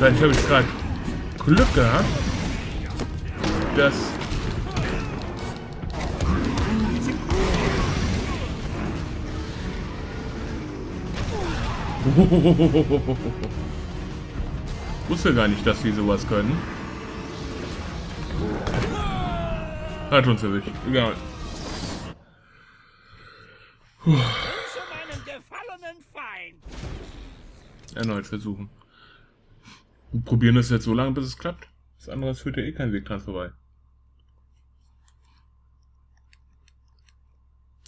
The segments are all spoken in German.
Vielleicht habe ich gerade Glück gehabt, dass... Ich wusste gar nicht, dass sie sowas können. Hat uns erwischt. Egal. Puh. Erneut versuchen. Wir probieren das jetzt so lange, bis es klappt. Das andere führt ja eh keinen Weg dran vorbei.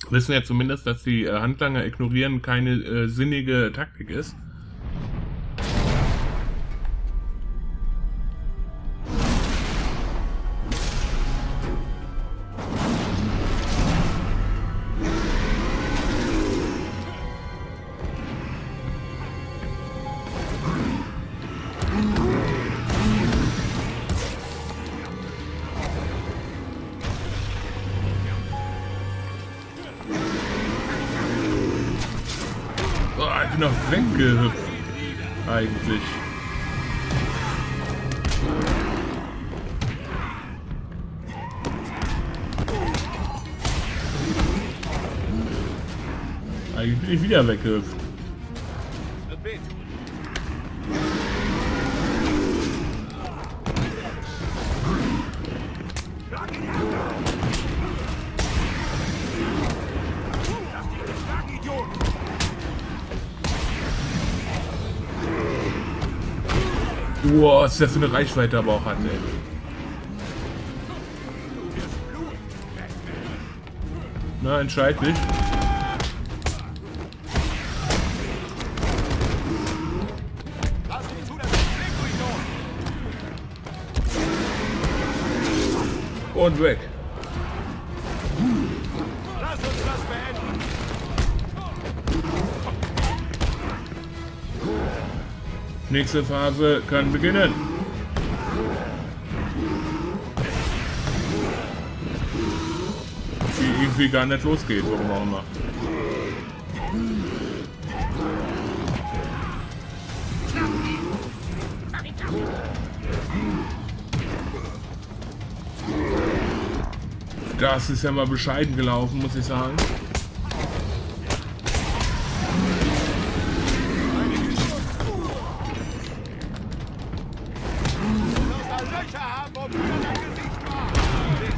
Wir wissen ja zumindest, dass die Handlanger ignorieren keine sinnige Taktik ist. Noch weggehüpft eigentlich. Eigentlich wieder weggehüpft. Wow, was ist das für eine Reichweite aber auch hat, ey. Na, entscheid dich. Und weg. Nächste Phase kann beginnen. Die irgendwie gar nicht losgeht, warum auch immer. Das ist ja mal bescheiden gelaufen, muss ich sagen.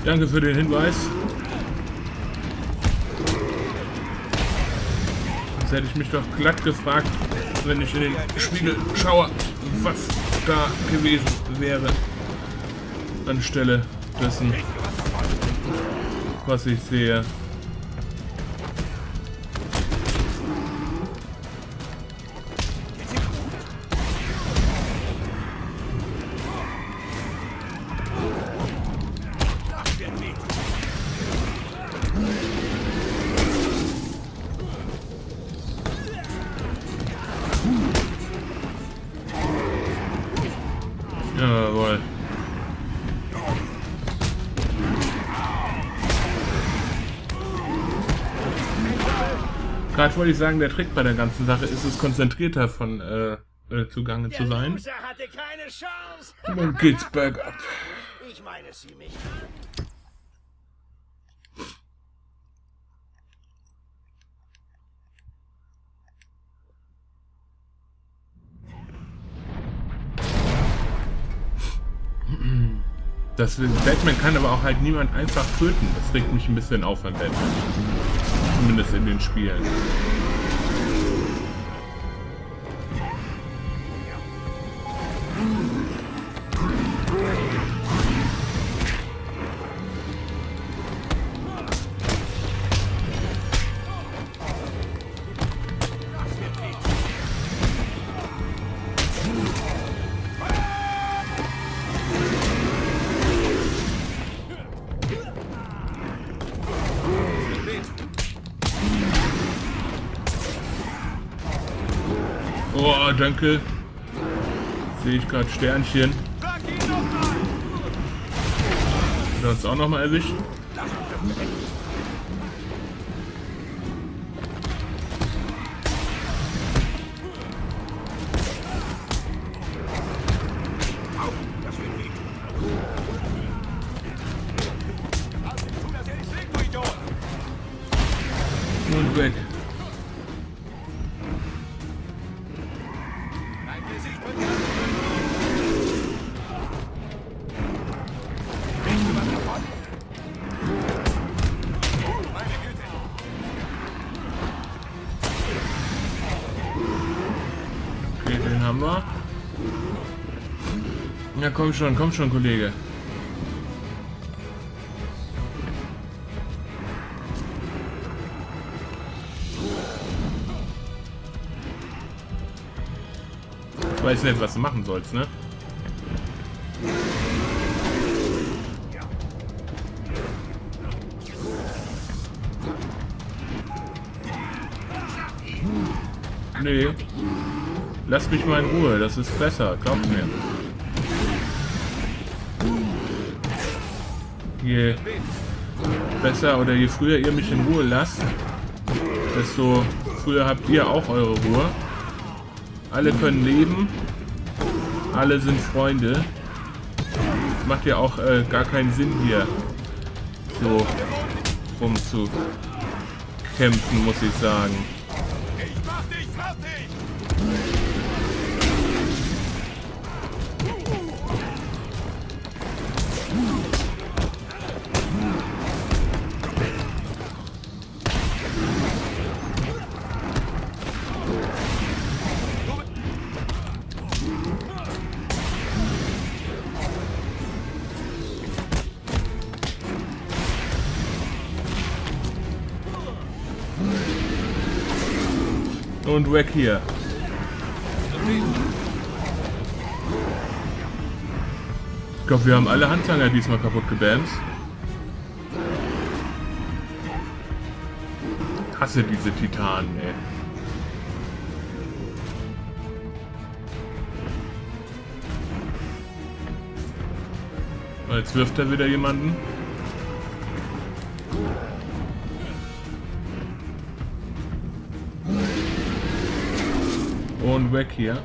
Danke für den Hinweis. Jetzt hätte ich mich doch glatt gefragt, wenn ich in den Spiegel schaue, was da gewesen wäre. Anstelle dessen, was ich sehe. Jawohl. Gerade wollte ich sagen, der Trick bei der ganzen Sache ist es, konzentrierter von zugange zu sein. Nun geht's bergab. Ich meine sie nicht. Das Batman kann aber auch halt niemand einfach töten. Das regt mich ein bisschen auf an Batman. Zumindest in den Spielen. Oh, danke. Sehe ich gerade Sternchen. Hat uns auch nochmal erwischt. Kugeln. Okay, den haben wir. Ja, komm schon, Kollege. Ich weiß nicht, was du machen sollst, ne? Nee. Lass mich mal in Ruhe, das ist besser, glaubt mir. Je besser oder je früher ihr mich in Ruhe lasst, desto früher habt ihr auch eure Ruhe. Alle können leben, alle sind Freunde. Macht ja auch gar keinen Sinn hier so rumzukämpfen, muss ich sagen. Ich mach dich fertig! Und weg hier. Ich glaube, wir haben alle Handtanger diesmal kaputt gebamst. Ich hasse diese Titanen, ey. Und jetzt wirft er wieder jemanden. Und weg hier.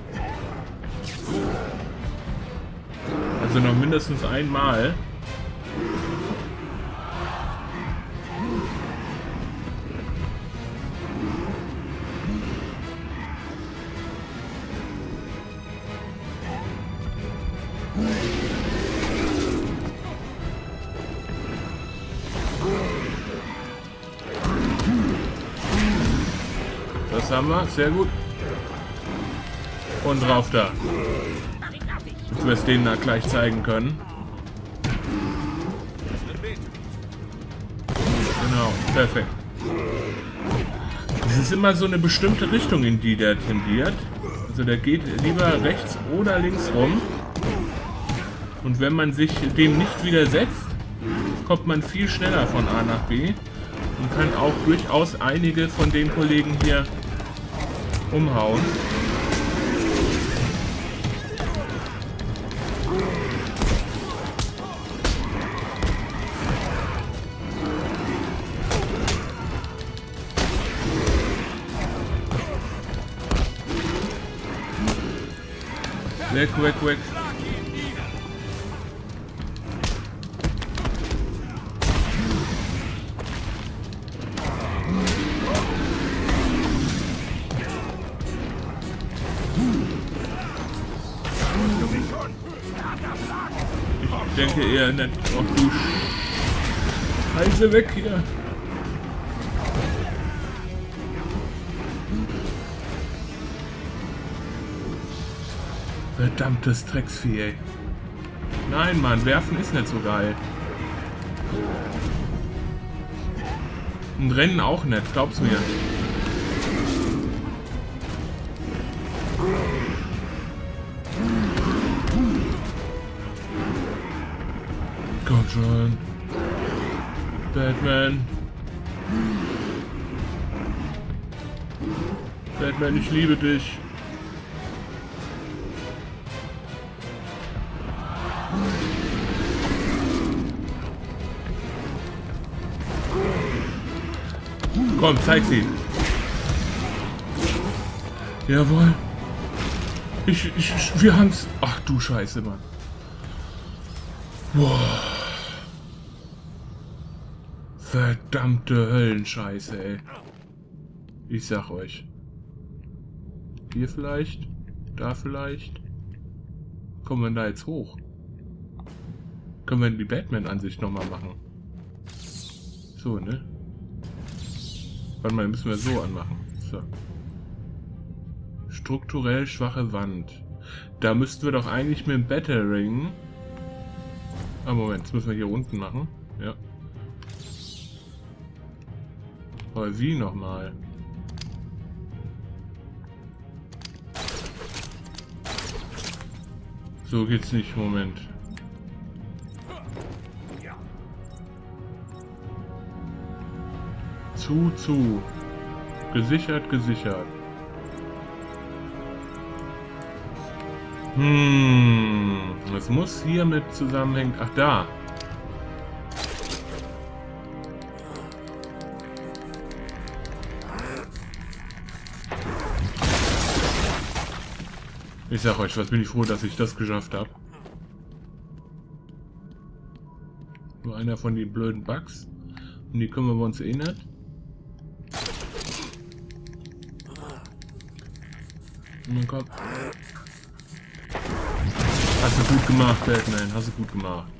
Also noch mindestens einmal. Das haben wir, sehr gut. Und drauf da. Dass wir es denen da gleich zeigen können. Genau, perfekt. Es ist immer so eine bestimmte Richtung, in die der tendiert. Also der geht lieber rechts oder links rum. Und wenn man sich dem nicht widersetzt, kommt man viel schneller von A nach B. Und kann auch durchaus einige von den Kollegen hier umhauen. Weg, weg, weg. Ich denke eher nicht. Oh du Scheiße, weg hier. Verdammtes Drecksvieh, ey. Nein, Mann, werfen ist nicht so geil. Und rennen auch nicht, glaub's mir. Komm schon. Batman. Batman, ich liebe dich. Komm, zeig sie. Jawohl. Wir haben's. Ach du Scheiße, Mann. Boah. Verdammte Höllenscheiße, ey. Ich sag euch. Hier vielleicht? Da vielleicht? Kommen wir da jetzt hoch? Können wir die Batman-Ansicht nochmal machen? So, ne? Warte mal, müssen wir so anmachen. So. Strukturell schwache Wand. Da müssten wir doch eigentlich mit dem Battering... Ah, Moment, das müssen wir hier unten machen. Ja. Aber wie nochmal? So geht's nicht, Moment. Zu. Gesichert. Es muss hier mit zusammenhängen. Ach, da. Ich sag euch, was bin ich froh, dass ich das geschafft habe. Nur einer von den blöden Bugs. Und die können wir uns erinnern. Und dann kommt... Hast du gut gemacht, Batman. Hast du gut gemacht.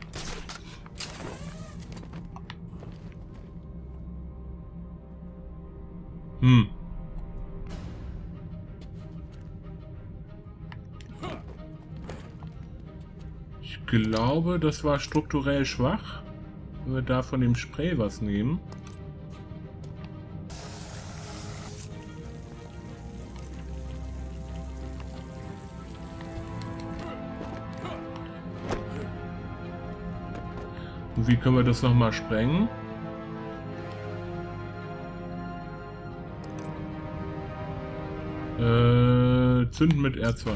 Ich glaube, das war strukturell schwach. Wenn wir da von dem Spray was nehmen. Und wie können wir das nochmal sprengen? Zünden mit R2.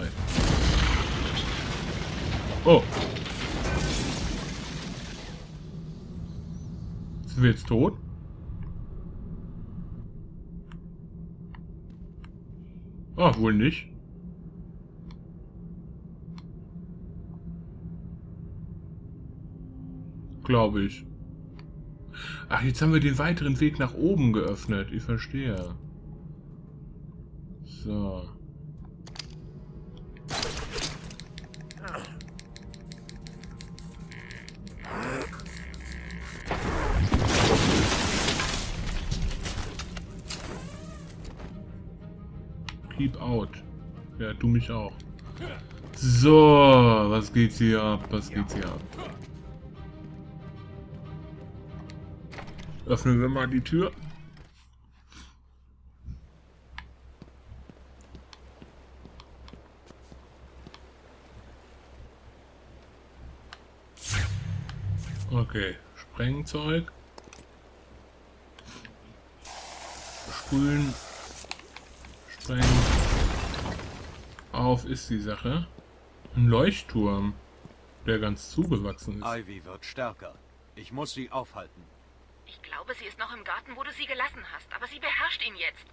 Oh! Sind wir jetzt tot? Ah, wohl nicht. Glaube ich. Ach, jetzt haben wir den weiteren Weg nach oben geöffnet. Ich verstehe. So. Keep out. Ja, du mich auch. So, was geht's hier ab? Öffnen wir mal die Tür. Okay, Sprengzeug. Sprühen. Sprengen. Auf ist die Sache. Ein Leuchtturm, der ganz zugewachsen ist. Ivy wird stärker. Ich muss sie aufhalten. Ich glaube, sie ist noch im Garten, wo du sie gelassen hast, aber sie beherrscht ihn jetzt.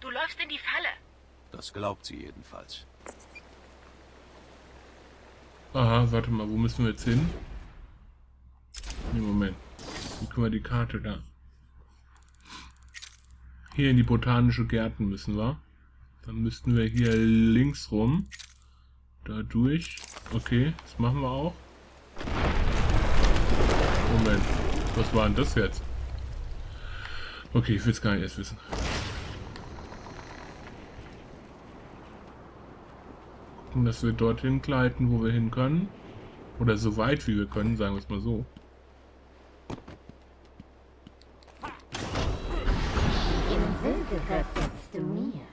Du läufst in die Falle. Das glaubt sie jedenfalls. Aha, warte mal, wo müssen wir jetzt hin? Nee, Moment. Wie können wir die Karte da? Hier in die botanischen Gärten müssen wir. Dann müssten wir hier links rum. Da durch. Okay, das machen wir auch. Moment. Was war denn das jetzt? Okay, ich will es gar nicht erst wissen. Gucken, dass wir dorthin gleiten, wo wir hin können. Oder so weit wie wir können, sagen wir es mal so.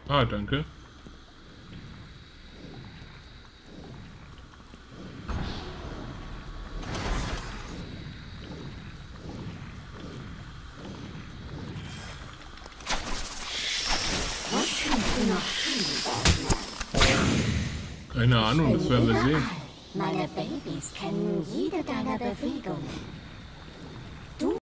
Ah, danke. Keine Ahnung, das werden wir sehen. Meine Babys kennen jede deiner Bewegungen.